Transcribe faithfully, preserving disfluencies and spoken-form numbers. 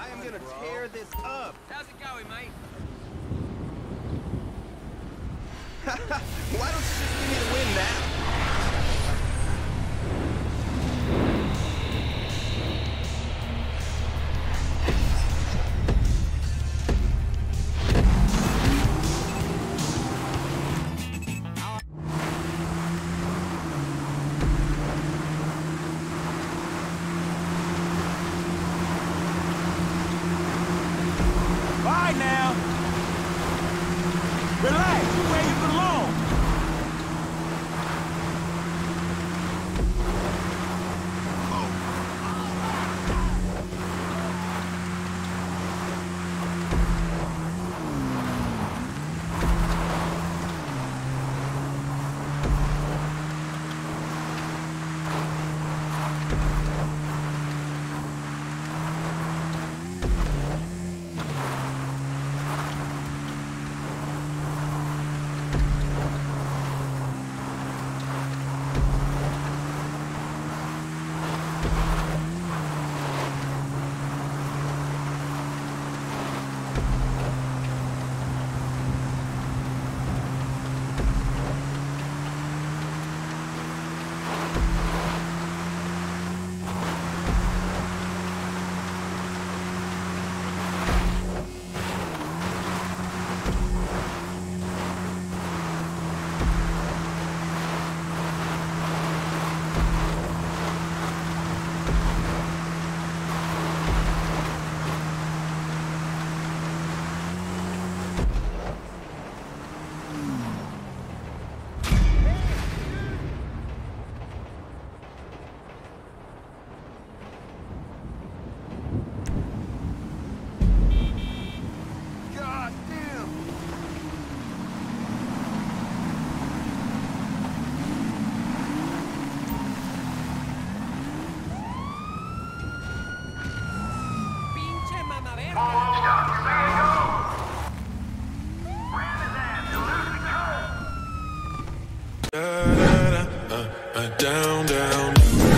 I am gonna tear this up. How's it going, mate? Why don't you just give me the win now? Down, down, down.